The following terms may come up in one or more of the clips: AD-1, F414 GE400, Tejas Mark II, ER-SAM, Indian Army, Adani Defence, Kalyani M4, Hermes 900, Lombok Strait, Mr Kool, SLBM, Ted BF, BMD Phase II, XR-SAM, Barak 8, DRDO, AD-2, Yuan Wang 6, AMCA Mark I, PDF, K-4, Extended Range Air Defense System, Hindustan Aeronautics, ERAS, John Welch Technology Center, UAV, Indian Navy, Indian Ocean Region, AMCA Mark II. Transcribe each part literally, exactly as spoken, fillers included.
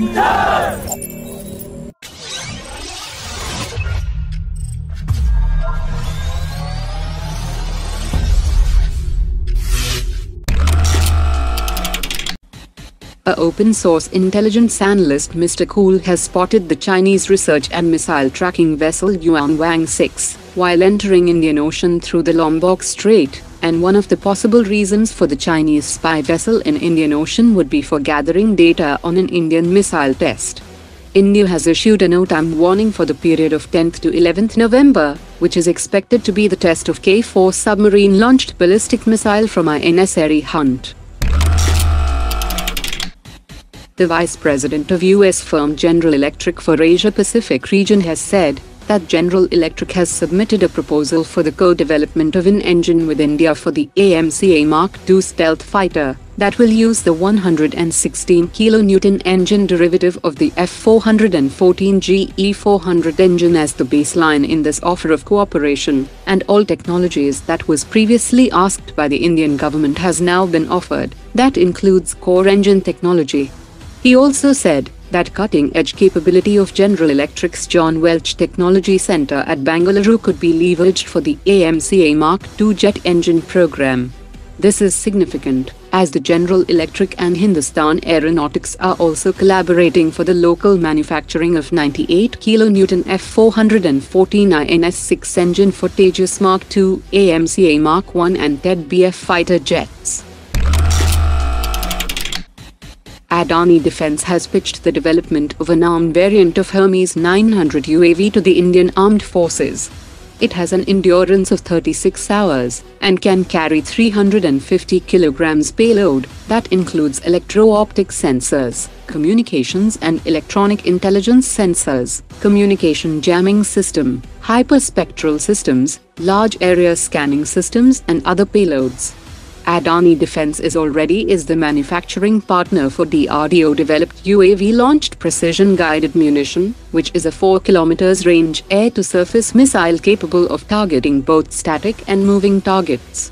Yes! A open-source intelligence analyst Mister Kool has spotted the Chinese research and missile tracking vessel Yuan Wang six while entering Indian Ocean through the Lombok Strait, and one of the possible reasons for the Chinese spy vessel in Indian Ocean would be for gathering data on an Indian missile test. India has issued a no-time warning for the period of tenth to eleventh November, which is expected to be the test of K four submarine-launched ballistic missile from I N S Arihant. The Vice President of U S firm General Electric for Asia-Pacific region has said that General Electric has submitted a proposal for the co-development of an engine with India for the A M C A Mark two stealth fighter that will use the one hundred sixteen kilonewton engine derivative of the F four fourteen G E four hundred engine as the baseline in this offer of cooperation, and all technologies that was previously asked by the Indian government has now been offered, that includes core engine technology. He also said that cutting-edge capability of General Electric's John Welch Technology Center at Bengaluru could be leveraged for the A M C A Mark two jet engine program. This is significant, as the General Electric and Hindustan Aeronautics are also collaborating for the local manufacturing of ninety-eight kilonewton F four fourteen I N S six engine for Tejas Mark two, A M C A Mark one and Ted B F fighter jets. Adani Defence has pitched the development of an armed variant of Hermes nine hundred U A V to the Indian Armed Forces. It has an endurance of thirty-six hours, and can carry three hundred fifty kilograms payload, that includes electro-optic sensors, communications and electronic intelligence sensors, communication jamming system, hyperspectral systems, large area scanning systems and other payloads. Adani Defence is already is the manufacturing partner for D R D O-developed U A V-launched precision-guided munition, which is a four kilometers range air-to-surface missile capable of targeting both static and moving targets.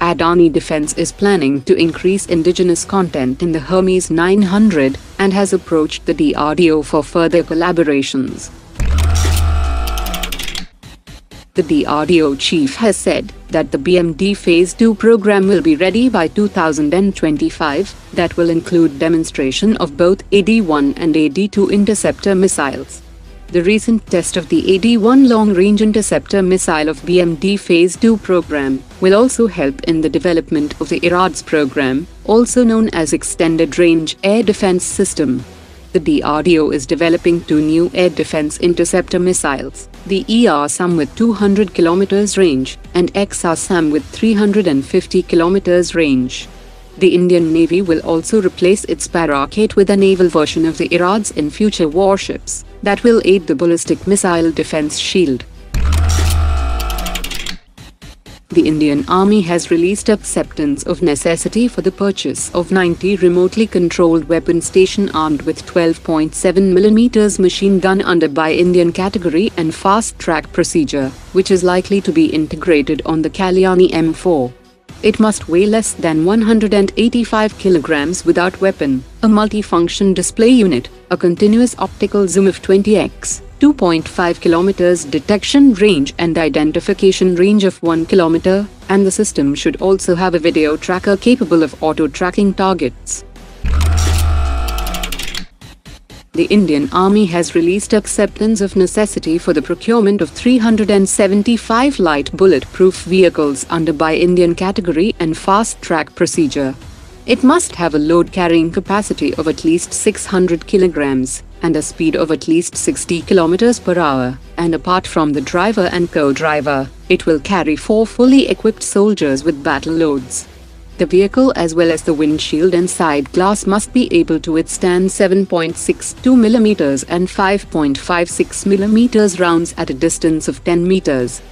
Adani Defence is planning to increase indigenous content in the Hermes nine hundred, and has approached the D R D O for further collaborations. The D R D O chief has said that the B M D Phase two program will be ready by two thousand twenty-five, that will include demonstration of both A D one and A D two interceptor missiles. The recent test of the A D one long-range interceptor missile of B M D Phase two program will also help in the development of the E R A S program, also known as Extended Range Air Defense System. The D R D O is developing two new air defense interceptor missiles, the E R SAM with two hundred kilometers range, and X R SAM with three hundred fifty kilometers range. The Indian Navy will also replace its Barak eight with a naval version of the E R A S in future warships, that will aid the ballistic missile defense shield. The Indian Army has released acceptance of necessity for the purchase of ninety remotely controlled weapon station armed with twelve point seven millimeter machine gun under by Indian category and fast-track procedure, which is likely to be integrated on the Kalyani M four. It must weigh less than one hundred eighty-five kilograms without weapon, a multifunction display unit, a continuous optical zoom of twenty x. two point five kilometers detection range and identification range of one kilometer, and the system should also have a video tracker capable of auto-tracking targets. The Indian Army has released acceptance of necessity for the procurement of three hundred seventy-five light bulletproof vehicles under by Indian category and fast-track procedure. It must have a load-carrying capacity of at least six hundred kilograms, and a speed of at least sixty kilometers per hour, and apart from the driver and co-driver, it will carry four fully equipped soldiers with battle loads. The vehicle as well as the windshield and side glass must be able to withstand seven point six two millimeter and five point five six millimeter rounds at a distance of ten meters.